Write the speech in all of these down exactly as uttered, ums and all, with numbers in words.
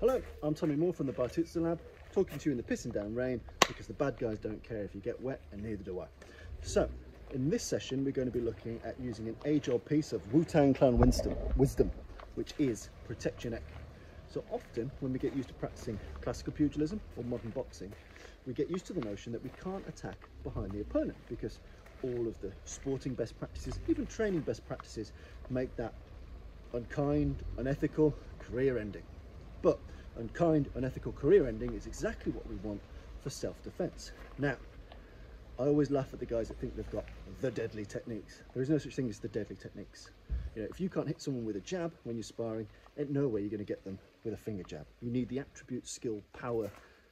Hello, I'm Tommy Moore from the Bartitsu Lab, talking to you in the pissing down rain because the bad guys don't care if you get wet, and neither do I. So, in this session we're going to be looking at using an age-old piece of Wu-Tang Clan wisdom, which is protect your neck. So often when we get used to practicing classical pugilism or modern boxing, we get used to the notion that we can't attack behind the opponent because all of the sporting best practices, even training best practices, make that unkind, unethical, career-ending. But unkind, unethical career-ending is exactly what we want for self-defense. Now, I always laugh at the guys that think they've got the deadly techniques. There is no such thing as the deadly techniques. You know, if you can't hit someone with a jab when you're sparring, ain't no way you're going to get them with a finger jab. You need the attributes, skill, power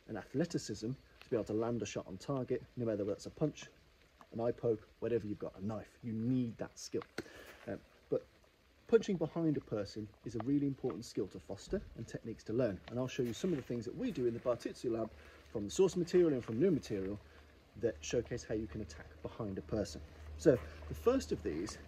and athleticism to be able to land a shot on target, no matter whether that's a punch, an eye poke, whatever you've got, a knife. You need that skill. Um, but punching behind a person is a really important skill to foster and techniques to learn. And I'll show you some of the things that we do in the Bartitsu Lab from the source material and from new material that showcase how you can attack behind a person. So the first of these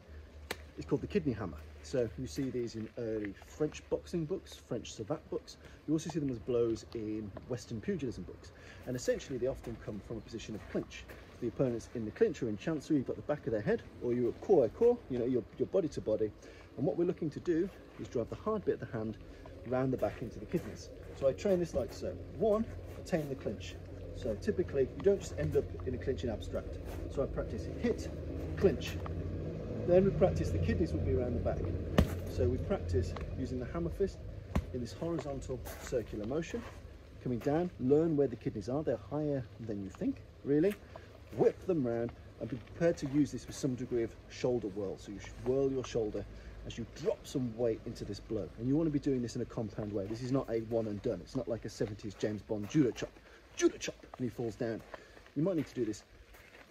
is called the kidney hammer. So you see these in early French boxing books, French savate books. You also see them as blows in Western pugilism books. And essentially they often come from a position of clinch. The opponents in the clinch are in chancery, you've got the back of their head, or you're corps à corps, you know, your, your body to body. And what we're looking to do is drive the hard bit of the hand round the back into the kidneys. So I train this like so. One, attain the clinch. So typically you don't just end up in a clinch in abstract. So I practice hit, clinch. Then we practice the kidneys will be around the back. So we practice using the hammer fist in this horizontal circular motion. Coming down, learn where the kidneys are. They're higher than you think, really. Whip them round and be prepared to use this with some degree of shoulder whirl. So you should whirl your shoulder as you drop some weight into this blow. And you want to be doing this in a compound way. This is not a one and done. It's not like a seventies James Bond judo chop. Judo chop, and he falls down. You might need to do this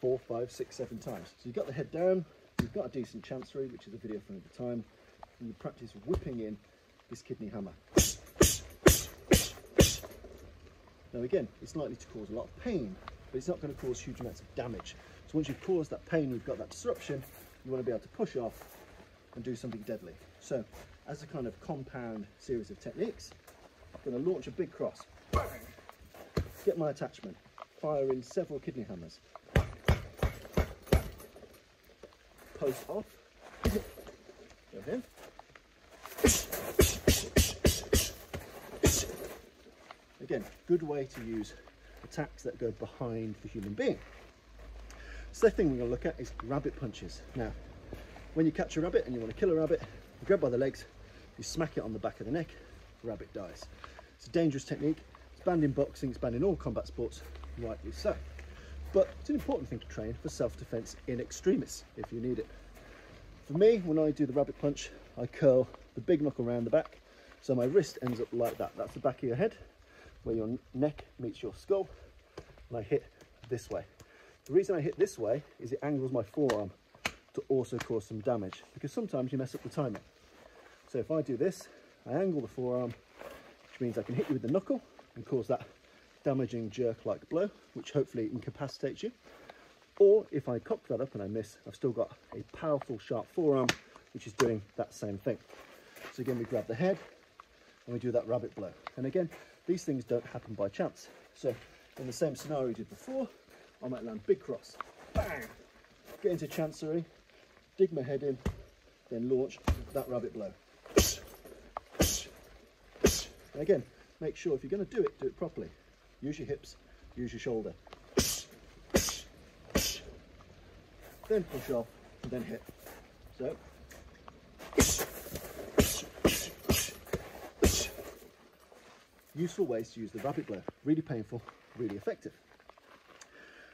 four, five, six, seven times. So you've got the head down, you've got a decent chancery, which is a video from the time, and you practice whipping in this kidney hammer. Now again, it's likely to cause a lot of pain, but it's not going to cause huge amounts of damage. So once you've caused that pain, you've got that disruption, you want to be able to push off and do something deadly. So as a kind of compound series of techniques, I'm going to launch a big cross. Bang! Get my attachment, fire in several kidney hammers, post off, go in, again, good way to use attacks that go behind the human being. So the thing we're going to look at is rabbit punches. Now, when you catch a rabbit and you want to kill a rabbit, you grab by the legs, you smack it on the back of the neck, the rabbit dies. It's a dangerous technique. It's banned in boxing, it's banned in all combat sports, rightly so. But it's an important thing to train for self-defense in extremis, if you need it. For me, when I do the rabbit punch, I curl the big knuckle around the back, so my wrist ends up like that. That's the back of your head, where your neck meets your skull, and I hit this way. The reason I hit this way is it angles my forearm to also cause some damage, because sometimes you mess up the timing. So if I do this, I angle the forearm, which means I can hit you with the knuckle, and cause that damaging jerk-like blow, which hopefully incapacitates you. Or if I cock that up and I miss, I've still got a powerful, sharp forearm, which is doing that same thing. So again, we grab the head and we do that rabbit blow. And again, these things don't happen by chance. So in the same scenario we did before, I might land big cross, bang, get into chancery, dig my head in, then launch that rabbit blow. And again, make sure if you're going to do it, do it properly. Use your hips, use your shoulder. Then push off, and then hit. So. Useful ways to use the rabbit blow. Really painful, really effective.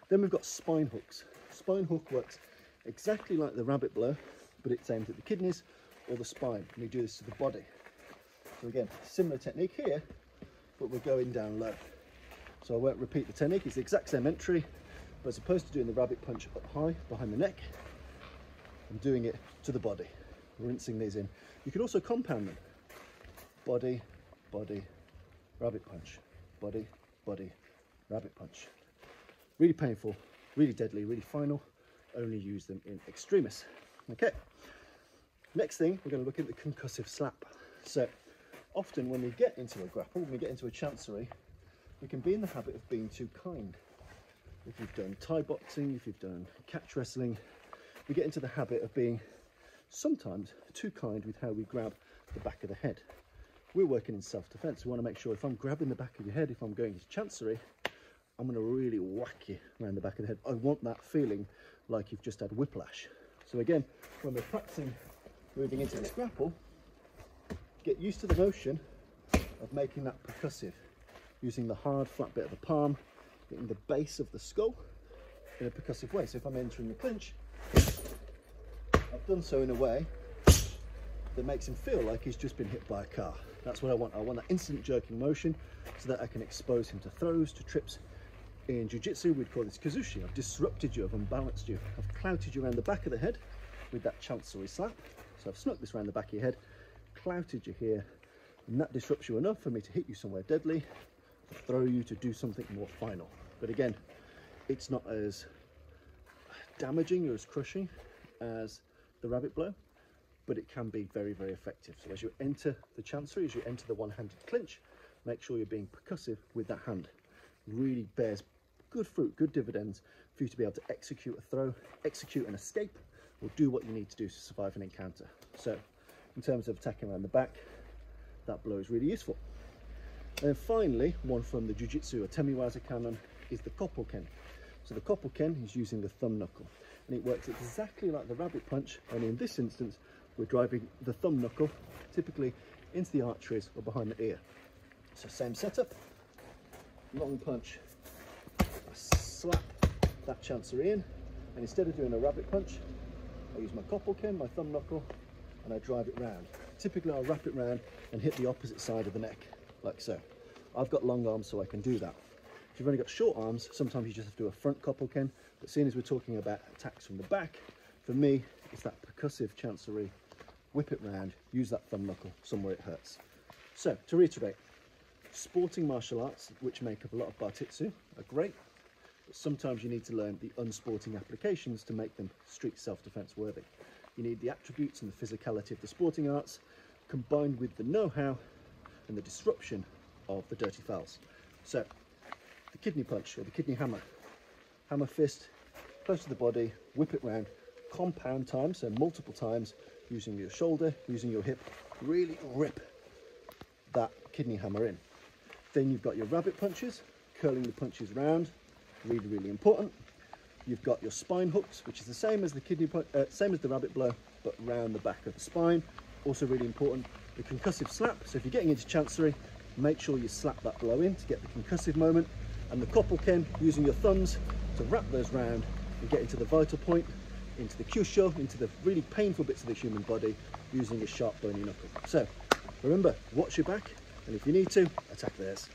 Then we've got spine hooks. Spine hook works exactly like the rabbit blow, but it's aimed at the kidneys or the spine. And we do this to the body. So again, similar technique here, but we're going down low. So I won't repeat the technique, it's the exact same entry, but as opposed to doing the rabbit punch up high behind the neck, I'm doing it to the body, rinsing these in. You can also compound them. Body, body, rabbit punch, body, body, rabbit punch. Really painful, really deadly, really final. Only use them in extremis. Okay, next thing, we're gonna look at the concussive slap. So often when we get into a grapple, when we get into a chancery, we can be in the habit of being too kind. If you've done Thai boxing, if you've done catch wrestling, we get into the habit of being sometimes too kind with how we grab the back of the head. We're working in self-defense. We want to make sure if I'm grabbing the back of your head, if I'm going to chancery, I'm going to really whack you around the back of the head. I want that feeling like you've just had whiplash. So again, when we're practicing moving into this grapple, get used to the notion of making that percussive, using the hard flat bit of the palm, hitting the base of the skull in a percussive way. So if I'm entering the clinch, I've done so in a way that makes him feel like he's just been hit by a car. That's what I want. I want that instant jerking motion so that I can expose him to throws, to trips. In jiu-jitsu, we'd call this kazushi. I've disrupted you, I've unbalanced you. I've clouted you around the back of the head with that chancery slap. So I've snuck this around the back of your head, clouted you here, and that disrupts you enough for me to hit you somewhere deadly, to throw you, to do something more final. But again, it's not as damaging or as crushing as the rabbit blow, but it can be very, very effective. So as you enter the chancery, as you enter the one-handed clinch, make sure you're being percussive with that hand. Really bears good fruit, good dividends for you to be able to execute a throw, execute an escape, or do what you need to do to survive an encounter. So in terms of attacking around the back, that blow is really useful. And then finally, one from the jiu-jitsu or Temiwaza canon is the Koppelken. So the Koppelken is using the thumb knuckle, and it works exactly like the rabbit punch, only in this instance, we're driving the thumb knuckle typically into the arteries or behind the ear. So same setup, long punch, I slap that chancery in, and instead of doing a rabbit punch, I use my Koppelken, my thumb knuckle, and I drive it round. Typically I'll wrap it round and hit the opposite side of the neck, like so. I've got long arms so I can do that. If you've only got short arms, sometimes you just have to do a front Koppelken, but seeing as we're talking about attacks from the back, for me, it's that percussive chancery, whip it round, use that thumb knuckle somewhere it hurts. So, to reiterate, sporting martial arts, which make up a lot of Bartitsu, are great, but sometimes you need to learn the unsporting applications to make them street self-defense worthy. You need the attributes and the physicality of the sporting arts, combined with the know-how and the disruption of the dirty fouls. So, the kidney punch, or the kidney hammer. Hammer fist, close to the body, whip it round, compound time, so multiple times, using your shoulder, using your hip, really rip that kidney hammer in. Then you've got your rabbit punches, curling the punches round, really, really important. You've got your spine hooks, which is the same as the kidney, uh, same as the rabbit blow, but round the back of the spine, also really important. The concussive slap, so if you're getting into chancery, make sure you slap that blow in to get the concussive moment, and the Koppelken, using your thumbs to wrap those round and get into the vital point, into the Kyushu, into the really painful bits of the human body, using a sharp bony knuckle. So remember, watch your back, and if you need to, attack theirs.